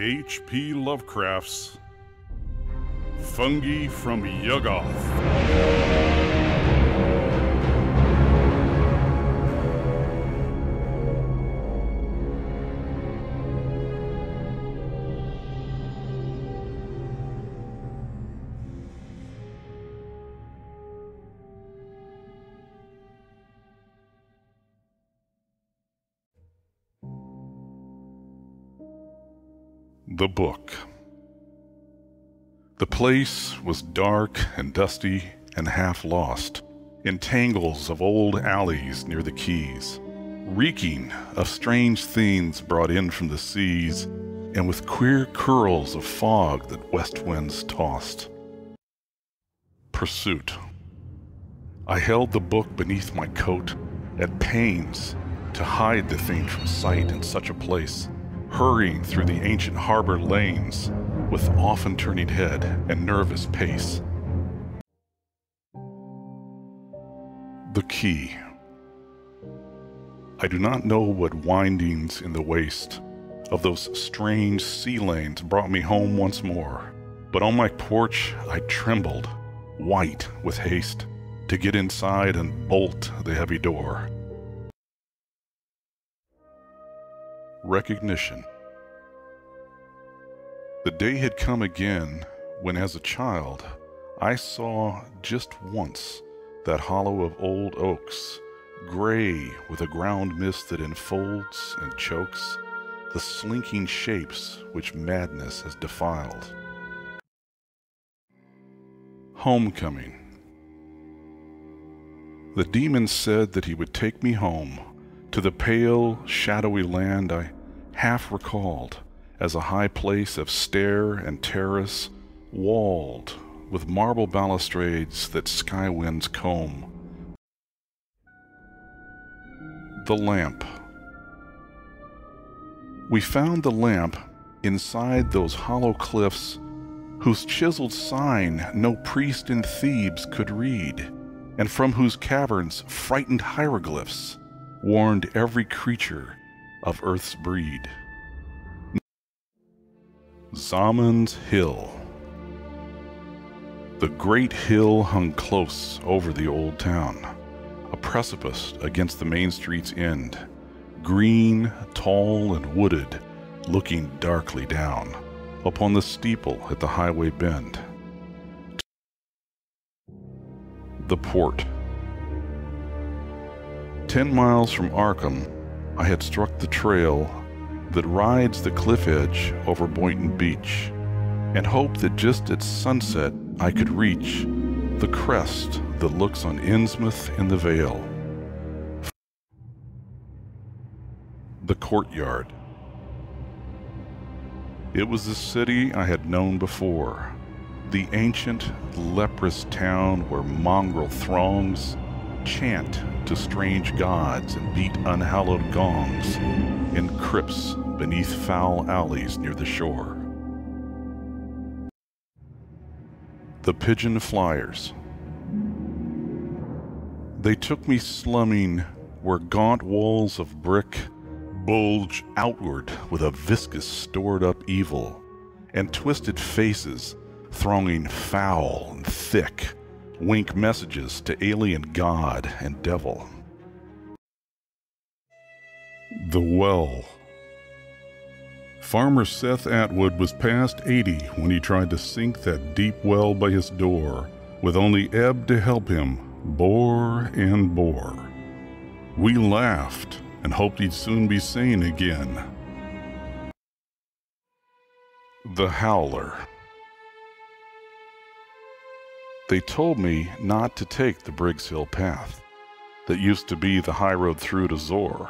H.P. Lovecraft's Fungi from Yuggoth. The book. The place was dark and dusty and half lost, in tangles of old alleys near the quays, reeking of strange things brought in from the seas, and with queer curls of fog that west winds tossed. Pursuit. I held the book beneath my coat, at pains to hide the thing from sight in such a place, hurrying through the ancient harbor lanes with often turning head and nervous pace. The quay. I do not know what windings in the waste of those strange sea lanes brought me home once more, but on my porch I trembled, white with haste, to get inside and bolt the heavy door. Recognition. The day had come again when, as a child, I saw just once that hollow of old oaks, gray with a ground mist that enfolds and chokes the slinking shapes which madness has defiled. Homecoming. The demon said that he would take me home to the pale, shadowy land I half recalled as a high place of stair and terrace, walled with marble balustrades that sky winds comb. The lamp. We found the lamp inside those hollow cliffs whose chiseled sign no priest in Thebes could read, and from whose caverns frightened hieroglyphs warned every creature of Earth's breed. Zaman's Hill. The great hill hung close over the old town, a precipice against the main street's end, green, tall, and wooded, looking darkly down upon the steeple at the highway bend. The port. 10 miles from Arkham, I had struck the trail that rides the cliff edge over Boynton Beach, and hoped that just at sunset I could reach the crest that looks on Innsmouth in the Vale. The courtyard. It was the city I had known before, the ancient, leprous town where mongrel throngs chant to strange gods and beat unhallowed gongs in crypts beneath foul alleys near the shore. The pigeon flyers. They took me slumming where gaunt walls of brick bulge outward with a viscous stored up evil, and twisted faces thronging foul and thick wink messages to alien god and devil. The well. Farmer Seth Atwood was past 80 when he tried to sink that deep well by his door, with only Ebb to help him bore and bore. We laughed and hoped he'd soon be sane again. The Howler. They told me not to take the Briggs Hill path that used to be the high road through to Zor,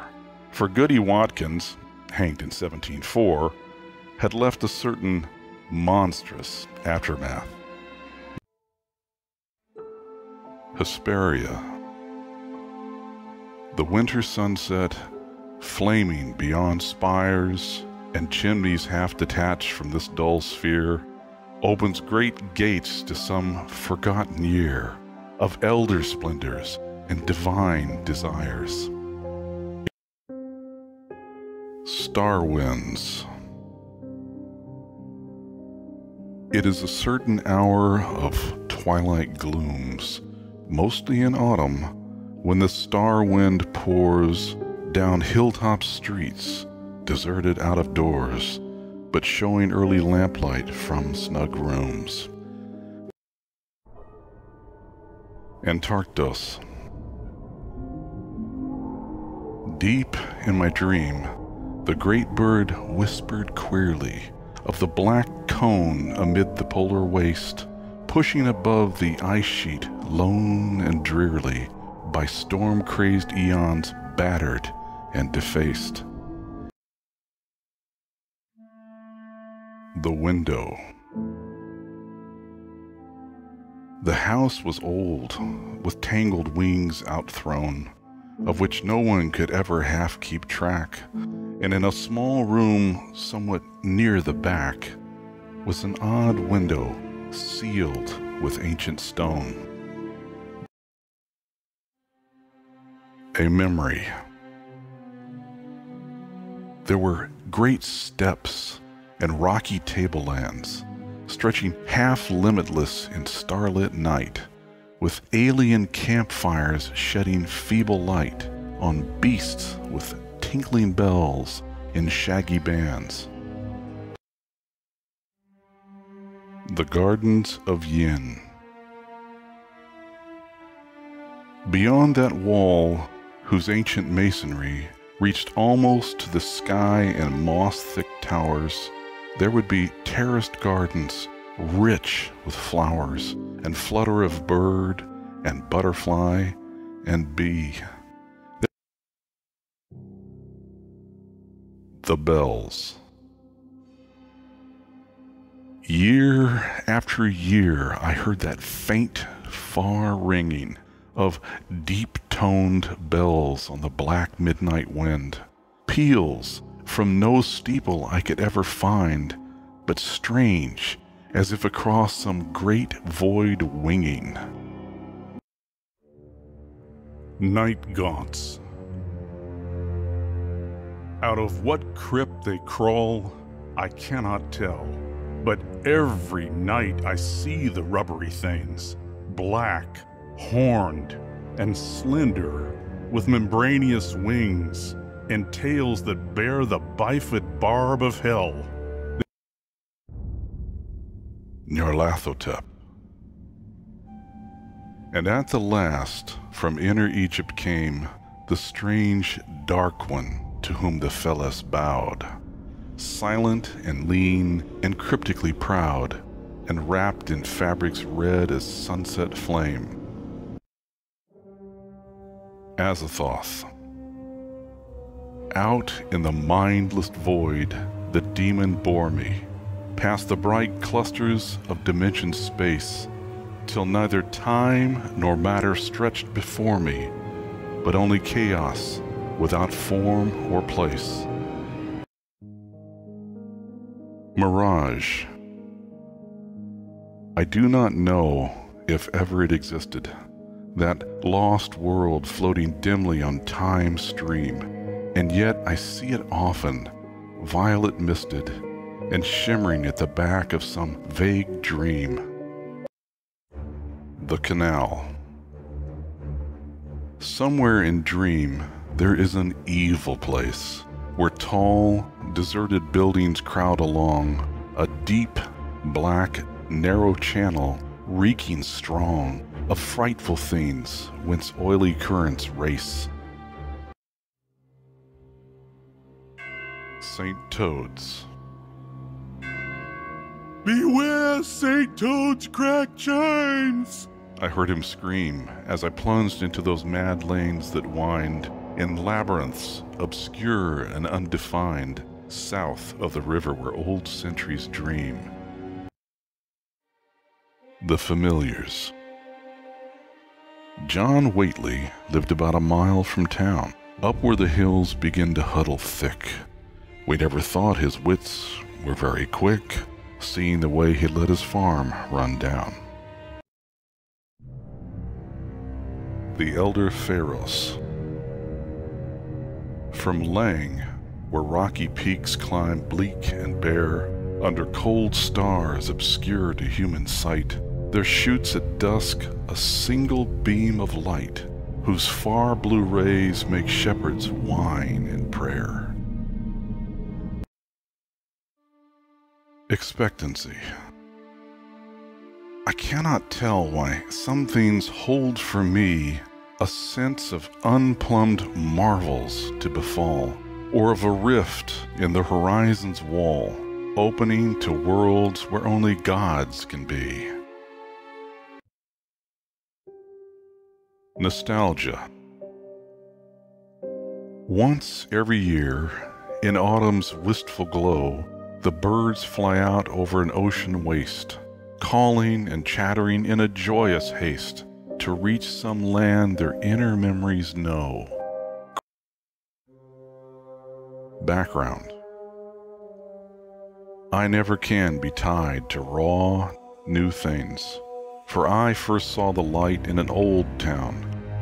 for Goody Watkins, hanged in 1704, had left a certain monstrous aftermath. Hesperia. The winter sunset, flaming beyond spires and chimneys half detached from this dull sphere, opens great gates to some forgotten year of elder splendors and divine desires. Star winds. It is a certain hour of twilight glooms, mostly in autumn, when the star wind pours down hilltop streets, deserted out of doors, but showing early lamplight from snug rooms. Antarctos. Deep in my dream, the great bird whispered queerly of the black cone amid the polar waste, pushing above the ice sheet lone and drearily by storm-crazed eons battered and defaced. The window. The house was old, with tangled wings outthrown, of which no one could ever half keep track, and in a small room somewhat near the back was an odd window sealed with ancient stone. A memory. There were great steps and rocky tablelands, stretching half-limitless in starlit night, with alien campfires shedding feeble light on beasts with tinkling bells in shaggy bands. The Gardens of Yin. Beyond that wall, whose ancient masonry reached almost to the sky and moss-thick towers, there would be terraced gardens rich with flowers and flutter of bird and butterfly and bee. The bells. Year after year I heard that faint, far ringing of deep-toned bells on the black midnight wind, peals from no steeple I could ever find, but strange, as if across some great void winging. Night gaunts. Out of what crypt they crawl, I cannot tell, but every night I see the rubbery things, black, horned, and slender, with membraneous wings, and tails that bear the bifid barb of hell. Nyarlathotep. And at the last, from inner Egypt came the strange dark one to whom the Pheles bowed, silent and lean and cryptically proud, and wrapped in fabrics red as sunset flame. Azathoth. Out in the mindless void, the demon bore me, past the bright clusters of dimension space, till neither time nor matter stretched before me, but only chaos without form or place. Mirage. I do not know if ever it existed, that lost world floating dimly on time's stream, and yet I see it often, violet misted, and shimmering at the back of some vague dream. The canal. Somewhere in dream, there is an evil place, where tall, deserted buildings crowd along, a deep, black, narrow channel, reeking strong, of frightful things, whence oily currents race. St. Toad's. "Beware, St. Toad's crack chains!" I heard him scream as I plunged into those mad lanes that wind in labyrinths obscure and undefined south of the river where old centuries dream. The Familiars. John Whateley lived about a mile from town, up where the hills begin to huddle thick. We never thought his wits were very quick, seeing the way he let his farm run down. The Elder Pheles. From Leng, where rocky peaks climb bleak and bare, Under cold stars obscure to human sight, there shoots at dusk a single beam of light, whose far blue rays make shepherds whine in prayer. Expectancy. I cannot tell why some things hold for me a sense of unplumbed marvels to befall, or of a rift in the horizon's wall, opening to worlds where only gods can be. Nostalgia. Once every year, in autumn's wistful glow, the birds fly out over an ocean waste, calling and chattering in a joyous haste to reach some land their inner memories know. Background. I never can be tied to raw, new things, for I first saw the light in an old town,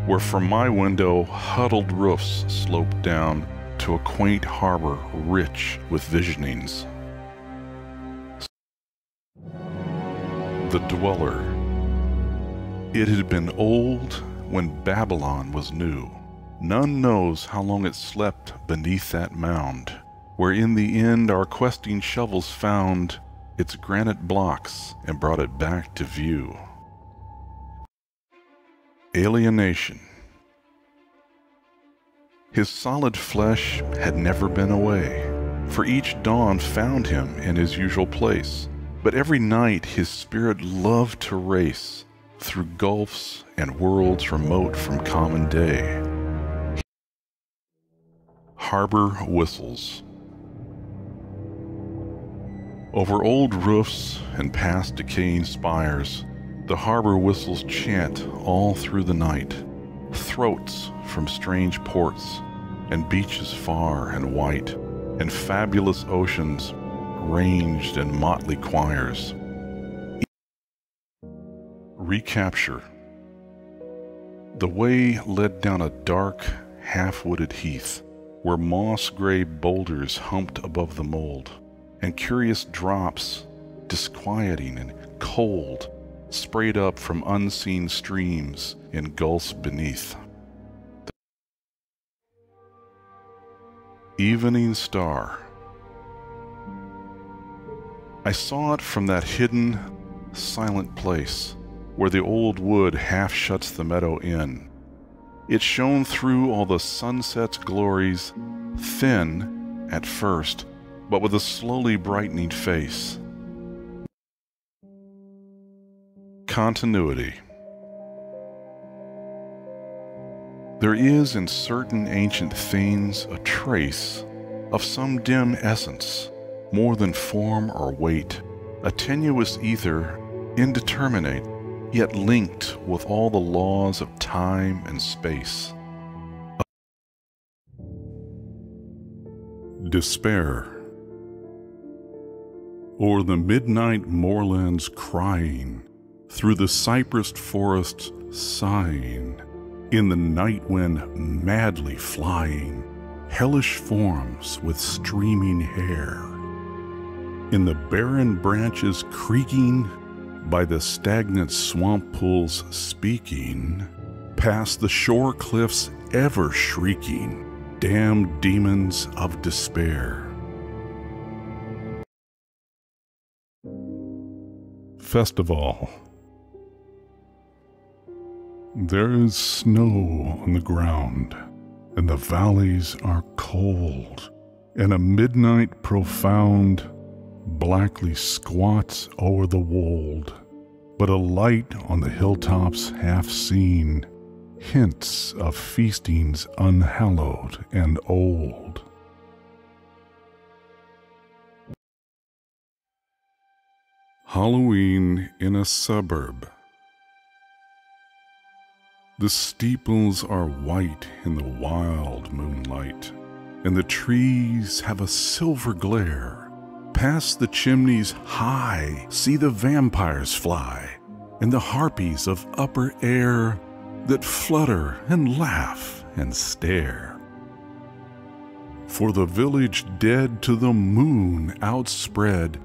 where from my window huddled roofs sloped down to a quaint harbor rich with visionings. The Dweller. It had been old when Babylon was new. None knows how long it slept beneath that mound, where in the end our questing shovels found its granite blocks and brought it back to view. Alienation. His solid flesh had never been away, for each dawn found him in his usual place. But every night his spirit loved to race through gulfs and worlds remote from common day. Harbor whistles. Over old roofs and past decaying spires, the harbor whistles chant all through the night, throats from strange ports and beaches far and white, and fabulous oceans ranged in motley choirs. Recapture. The way led down a dark, half-wooded heath, where moss-gray boulders humped above the mold, and curious drops, disquieting and cold, sprayed up from unseen streams in gulfs beneath. Evening Star. I saw it from that hidden, silent place where the old wood half shuts the meadow in. It shone through all the sunset's glories, thin at first, but with a slowly brightening face. Continuity. There is in certain ancient things a trace of some dim essence, more than form or weight, a tenuous ether, indeterminate, yet linked with all the laws of time and space. Despair. O'er the midnight moorlands crying, through the cypressed forests sighing, in the night wind madly flying, hellish forms with streaming hair. In the barren branches creaking, by the stagnant swamp pools speaking, past the shore cliffs ever shrieking, damned demons of despair. Festival. There is snow on the ground, and the valleys are cold, and a midnight profound blackly squats o'er the wold, but a light on the hilltops half seen hints of feastings unhallowed and old. Halloween in a suburb. The steeples are white in the wild moonlight, and the trees have a silver glare. Past the chimneys high, see the vampires fly, and the harpies of upper air that flutter and laugh and stare. For the village dead to the moon outspread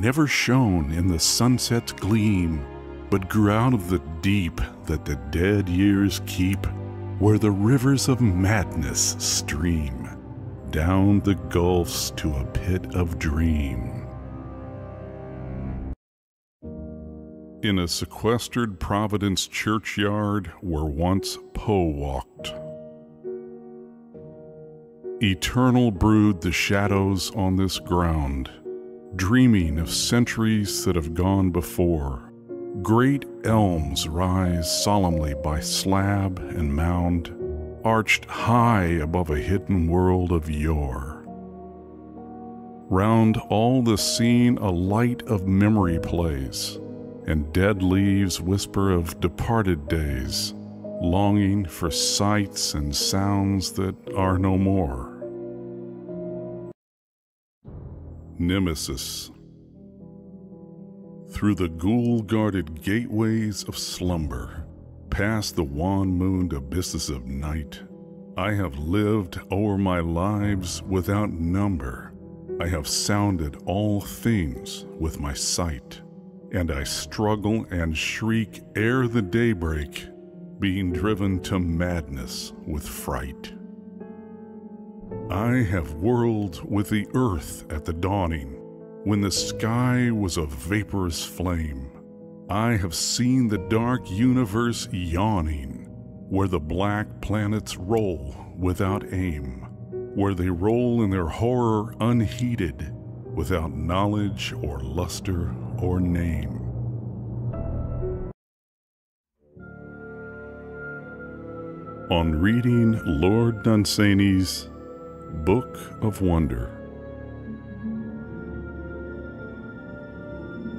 never shone in the sunset's gleam, but grew out of the deep that the dead years keep, where the rivers of madness stream, down the gulfs to a pit of dream. In a sequestered Providence churchyard where once Poe walked. Eternal brood the shadows on this ground, dreaming of centuries that have gone before. Great elms rise solemnly by slab and mound, arched high above a hidden world of yore. Round all the scene a light of memory plays, and dead leaves whisper of departed days, longing for sights and sounds that are no more. Nemesis. Through the ghoul-guarded gateways of slumber, past the wan-mooned abysses of night, I have lived o'er my lives without number. I have sounded all things with my sight, and I struggle and shriek ere the daybreak, being driven to madness with fright. I have whirled with the earth at the dawning, when the sky was a vaporous flame. I have seen the dark universe yawning, where the black planets roll without aim, where they roll in their horror unheeded, without knowledge or luster or name. On reading Lord Dunsany's Book of Wonder.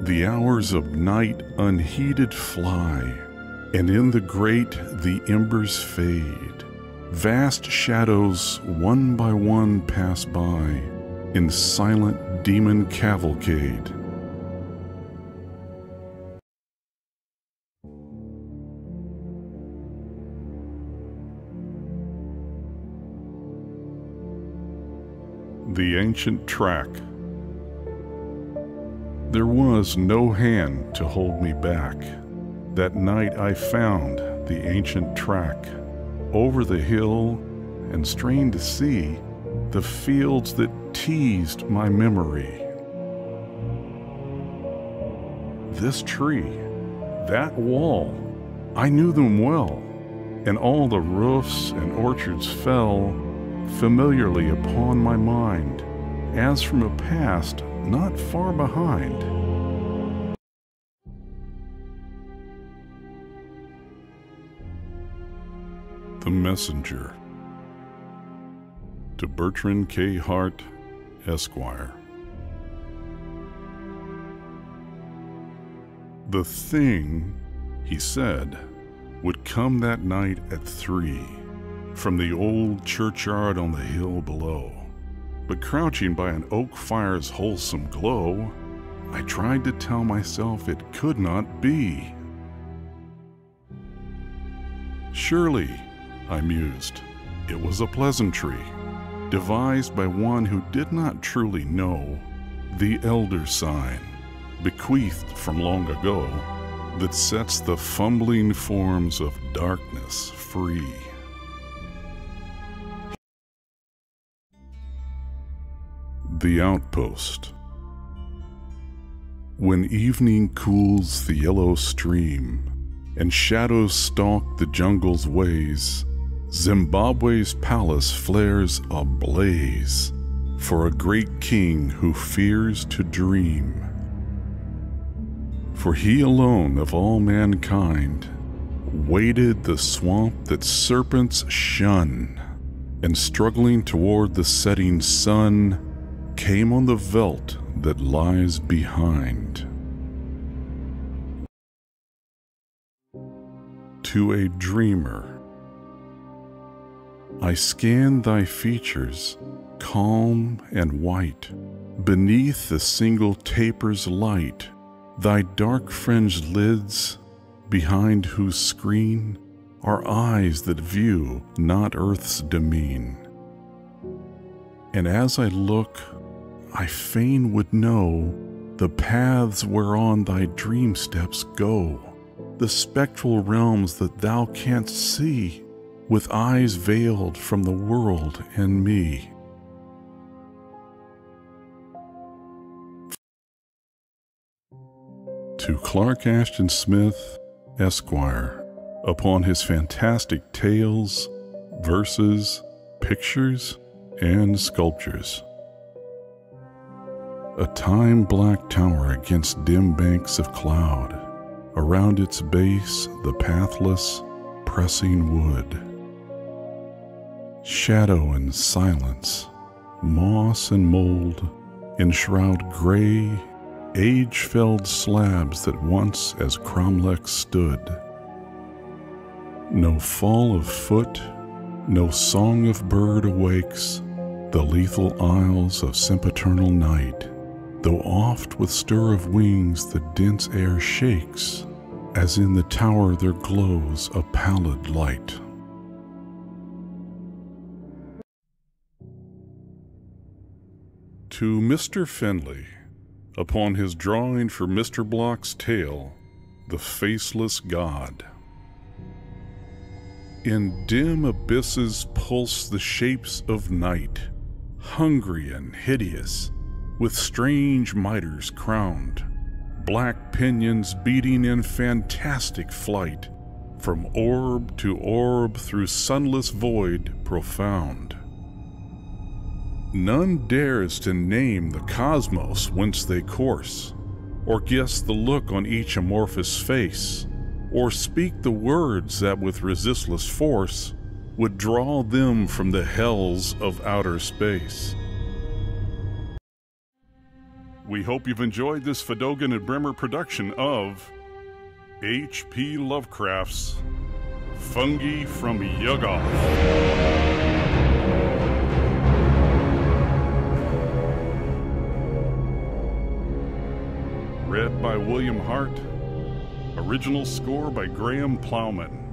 The hours of night unheeded fly, and in the grate the embers fade. Vast shadows one by one pass by in silent demon cavalcade. The ancient track. There was no hand to hold me back. That night I found the ancient track, over the hill, and strained to see the fields that teased my memory. This tree, that wall, I knew them well, and all the roofs and orchards fell familiarly upon my mind, as from a past not far behind. The Messenger. To Bertrand K. Hart, Esquire. The thing, he said, would come that night at 3, from the old churchyard on the hill below. But crouching by an oak fire's wholesome glow, I tried to tell myself it could not be. Surely, I mused, it was a pleasantry, devised by one who did not truly know the elder sign, bequeathed from long ago, that sets the fumbling forms of darkness free. The Outpost. When evening cools the yellow stream, and shadows stalk the jungle's ways, Zimbabwe's palace flares ablaze for a great king who fears to dream. For he alone of all mankind waded the swamp that serpents shun, and struggling toward the setting sun, came on the veldt that lies behind. To a dreamer. I scan thy features, calm and white, beneath the single taper's light, thy dark-fringed lids, behind whose screen are eyes that view not earth's demean. And as I look, I fain would know The paths whereon thy dream steps go, the spectral realms that thou canst see, with eyes veiled from the world and me. To Clark Ashton Smith, Esquire, upon his fantastic tales, verses, pictures, and sculptures. A time-black tower against dim banks of cloud, around its base the pathless, pressing wood. Shadow and silence, moss and mold, enshroud gray, age-felled slabs that once as cromlechs stood. No fall of foot, no song of bird awakes the lethal aisles of sempiternal night, though oft with stir of wings the dense air shakes, as in the tower there glows a pallid light. To Mr. Finley, upon his drawing for Mr. Block's tale, The Faceless God. In dim abysses pulse the shapes of night, hungry and hideous, with strange miters crowned, black pinions beating in fantastic flight, from orb to orb through sunless void profound. None dares to name the cosmos whence they course, or guess the look on each amorphous face, or speak the words that with resistless force would draw them from the hells of outer space. We hope you've enjoyed this Fedogan and Bremer production of H.P. Lovecraft's Fungi from Yuggoth. Read by William Hart. Original score by Graham Plowman.